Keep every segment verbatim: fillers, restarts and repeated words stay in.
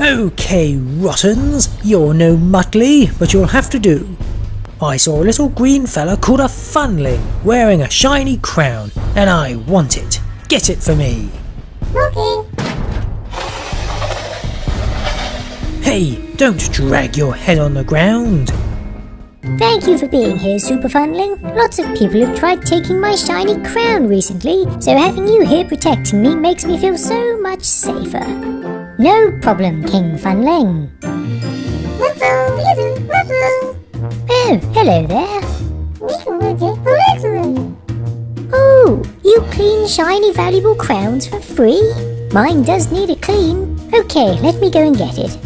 Okay, Rottens, you're no Muttley, but you'll have to do. I saw a little green fella called a Funling wearing a shiny crown, and I want it. Get it for me. Okay. Hey, don't drag your head on the ground. Thank you for being here, Super Funling. Lots of people have tried taking my shiny crown recently, so having you here protecting me makes me feel so much safer. No problem, King Funling. Oh, hello there. Oh, you clean shiny valuable crowns for free? Mine does need a clean. Okay, let me go and get it.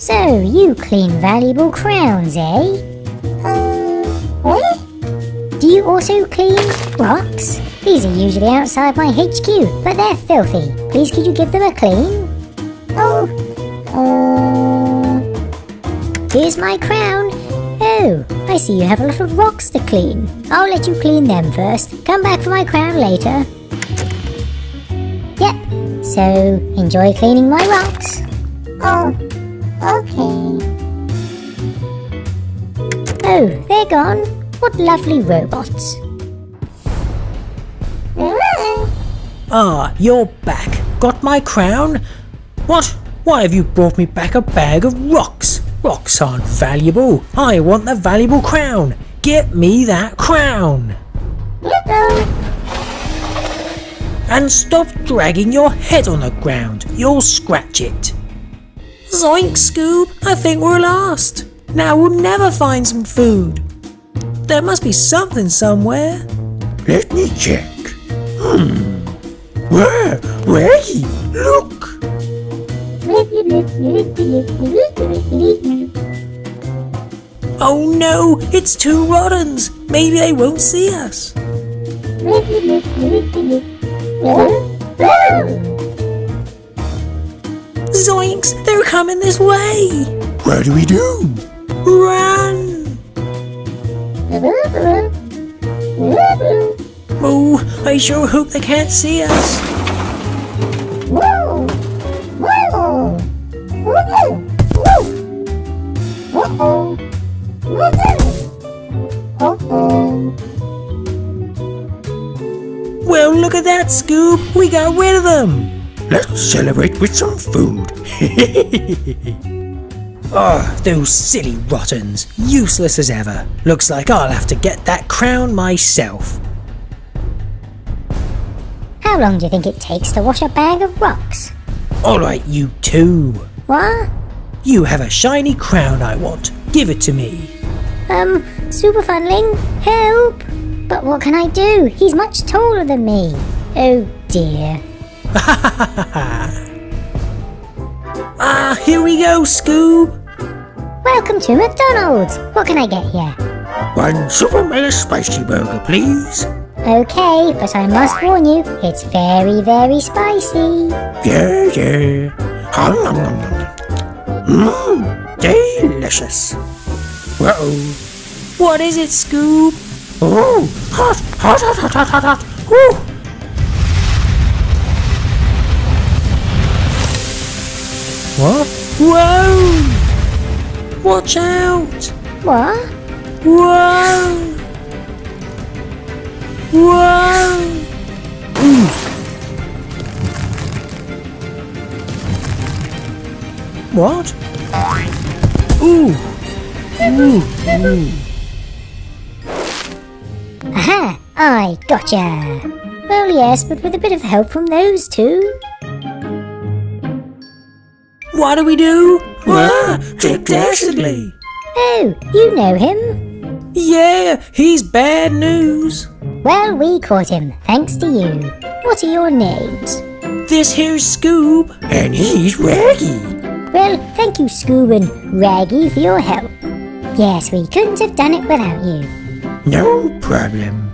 So, you clean valuable crowns, eh? Um, what? Do you also clean rocks? These are usually outside my H Q, but they're filthy. Please could you give them a clean? Oh, uh... Here's my crown. Oh, I see you have a lot of rocks to clean. I'll let you clean them first. Come back for my crown later. Yep, so enjoy cleaning my rocks. Oh. Okay. Oh, they're gone. What lovely robots. Ah, you're back. Got my crown? What? Why have you brought me back a bag of rocks? Rocks aren't valuable. I want the valuable crown. Get me that crown. And stop dragging your head on the ground. You'll scratch it. Zoink, Scoob! I think we're lost! Now we'll never find some food! There must be something somewhere! Let me check! Hmm... Where? Raggy! Look! Oh no! It's two Rottens! Maybe they won't see us! Zoinks! They're coming this way! What do we do? Run! Oh, I sure hope they can't see us! Well, look at that, Scoob! We got rid of them! Let's celebrate with some food! Ah, oh, those silly Rottens! Useless as ever! Looks like I'll have to get that crown myself! How long do you think it takes to wash a bag of rocks? Alright, you two! What? You have a shiny crown I want! Give it to me! Um, Super Funling, help! But what can I do? He's much taller than me! Oh dear! Ah, here we go, Scoob! Welcome to McDonald's! What can I get here? One super mega spicy burger, please. Okay, but I must warn you, it's very, very spicy. Yeah, yeah. Hum, hum, hum, hum. Mmm, delicious. Uh-oh. What is it, Scoob? Oh, hot, hot, hot, hot, hot, hot, hot. Woo! What? Whoa! Watch out! What? Whoa! Whoa! Ooh. What? Ooh! Ooh! Ooh! Aha! I gotcha! Well, yes, but with a bit of help from those two. What do we do? Ah, take Dastardly! Oh, you know him? Yeah, he's bad news. Well, we caught him, thanks to you. What are your names? This here's Scoob. And he's Raggy. Well, thank you, Scoob and Raggy, for your help. Yes, we couldn't have done it without you. No problem.